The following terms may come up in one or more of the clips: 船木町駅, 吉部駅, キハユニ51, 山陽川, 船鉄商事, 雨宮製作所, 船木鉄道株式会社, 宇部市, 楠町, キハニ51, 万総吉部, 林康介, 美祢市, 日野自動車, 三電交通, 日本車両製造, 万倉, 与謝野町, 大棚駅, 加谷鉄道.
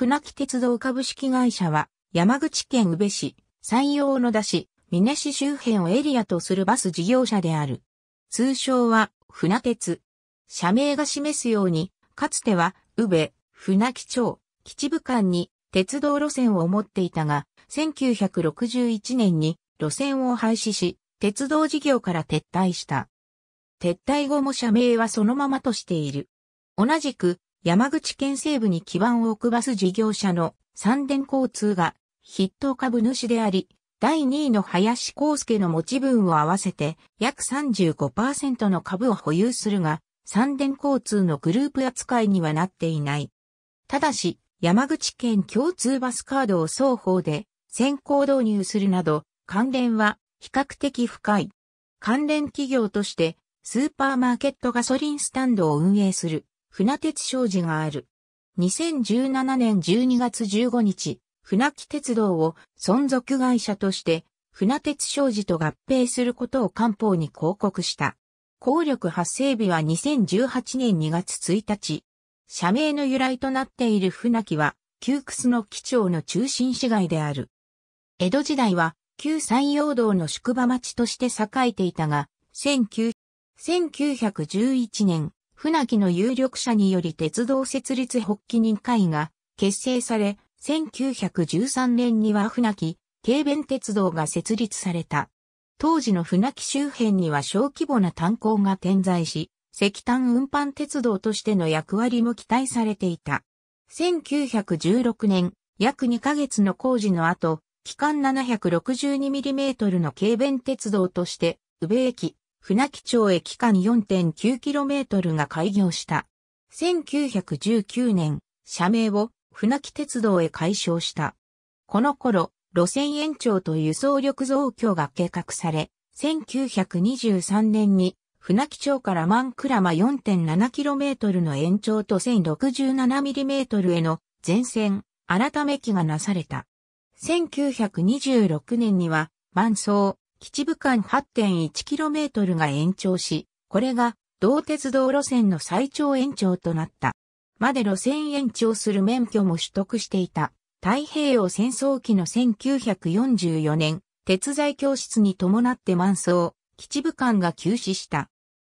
船木鉄道株式会社は、山口県宇部市、山陽野田市、美祢市周辺をエリアとするバス事業者である。通称は、船鉄。社名が示すように、かつては、宇部、船木町、吉部間に鉄道路線を持っていたが、1961年に路線を廃止し、鉄道事業から撤退した。撤退後も社名はそのままとしている。同じく、山口県西部に基盤を置くバス事業者の三電交通が筆頭株主であり、第2位の林康介の持ち分を合わせて約 35% の株を保有するが、三電交通のグループ扱いにはなっていない。ただし、山口県共通バスカードを双方で先行導入するなど、関連は比較的深い。関連企業として、スーパーマーケットガソリンスタンドを運営する船鉄商事がある。2017年12月15日、船木鉄道を存続会社として、船鉄商事と合併することを官報に広告した。効力発生日は2018年2月1日。社名の由来となっている船木は、旧楠町の中心市街である。江戸時代は、旧山陽道の宿場町として栄えていたが、1911年、船木の有力者により鉄道設立発起人会が結成され、1913年には船木、京弁鉄道が設立された。当時の船木周辺には小規模な炭鉱が点在し、石炭運搬鉄道としての役割も期待されていた。1916年、約2ヶ月の工事の後、基間 762mm の京弁鉄道として、宇部駅、船木町駅間 4.9km が開業した。1919年、社名を船木鉄道へ改称した。この頃、路線延長と輸送力増強が計画され、1923年に、船木町から万倉間 4.7km の延長と 1067mm への全線改め期がなされた。1926年には万総吉部間 8.1km が延長し、これが同鉄道路線の最長延長となった。まで路線延長する免許も取得していた。太平洋戦争期の1944年、鉄材供出に伴って万総吉部間が休止した。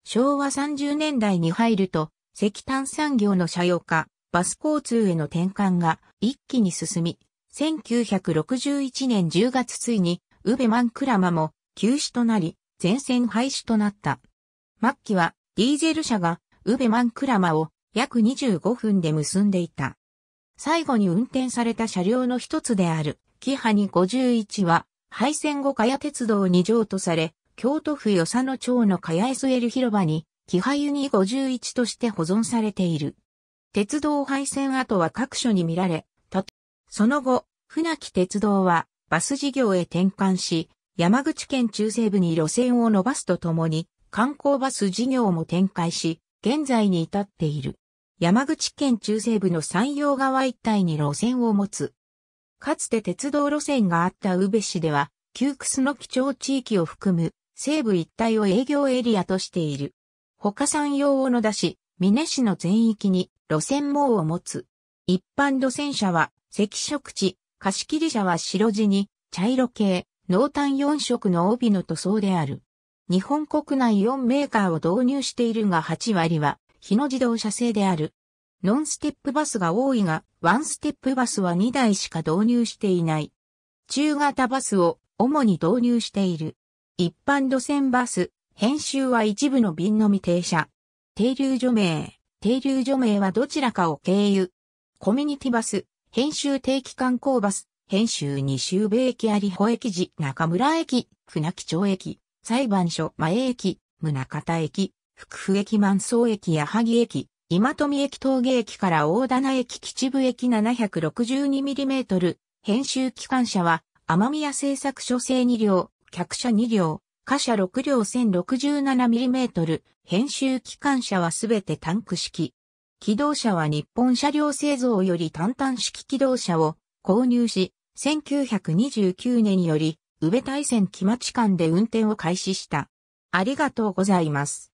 昭和30年代に入ると、石炭産業の車用化、バス交通への転換が一気に進み、1961年10月ついに、宇部万倉間も休止となり、全線廃止となった。末期は、ディーゼル車が宇部万倉間を約25分で結んでいた。最後に運転された車両の一つである、キハニ51は、廃線後加谷鉄道に譲渡され、京都府与謝野町の加谷 SL 広場に、キハユニ51として保存されている。鉄道廃線跡は各所に見られ、その後、船木鉄道はバス事業へ転換し、山口県中西部に路線を伸ばすとともに、観光バス事業も展開し、現在に至っている。山口県中西部の山陽川一帯に路線を持つ。かつて鉄道路線があった宇部市では、旧楠町地域を含む、西部一帯を営業エリアとしている。他山陽野田市、美祢市の全域に路線網を持つ。一般路線車は赤色地、貸切車は白地に茶色系、濃淡4色の帯の塗装である。日本国内4メーカーを導入しているが8割は日野自動車製である。ノンステップバスが多いが、ワンステップバスは2台しか導入していない。中型バスを主に導入している。一般路線バス、編集は一部の便のみ停車。停留所名はどちらかを経由。コミュニティバス、編集定期観光バス、編集2周部駅有保駅時、中村駅、船木町駅、裁判所前駅、宗像駅、福府駅万総駅矢作駅、今富駅峠駅から大棚駅吉部駅 762mm、編集機関車は、雨宮製作所製2両。客車2両、貨車6両 1067mm、編集機関車はすべてタンク式。気動車は日本車両製造より単単式気動車を購入し、1929年より、宇部大山木町間で運転を開始した。ありがとうございます。